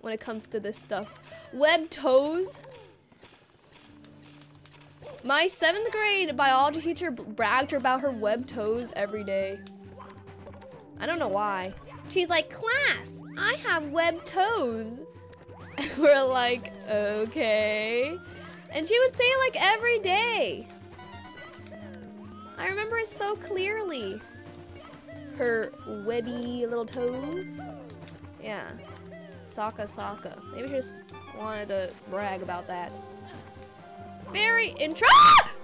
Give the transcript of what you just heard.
when it comes to this stuff. Webbed toes. My 7th grade biology teacher bragged about her webbed toes every day. I don't know why. She's like, class, I have webbed toes. And we're like, okay. And she would say it like every day. I remember it so clearly. Her webby little toes. Yeah. Saka. Maybe she just wanted to brag about that. Very intro-